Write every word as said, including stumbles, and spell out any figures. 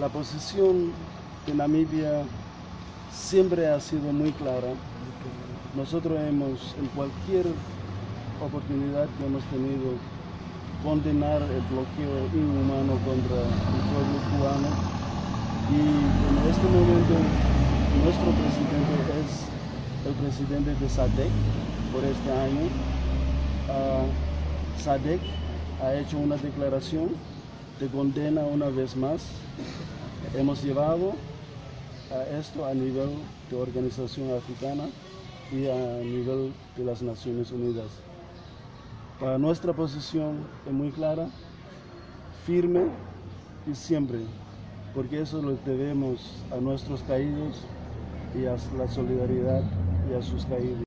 La posición de Namibia siempre ha sido muy clara. Nosotros hemos, en cualquier oportunidad que hemos tenido, condenar el bloqueo inhumano contra el pueblo cubano. Y en este momento nuestro presidente es el presidente de Sadec por este año. Uh, Sadec ha hecho una declaración de condena una vez más. Hemos llevado a esto a nivel de organización africana y a nivel de las Naciones Unidas. Para nuestra posición es muy clara, firme y siempre, porque eso lo debemos a nuestros caídos y a la solidaridad y a sus caídos.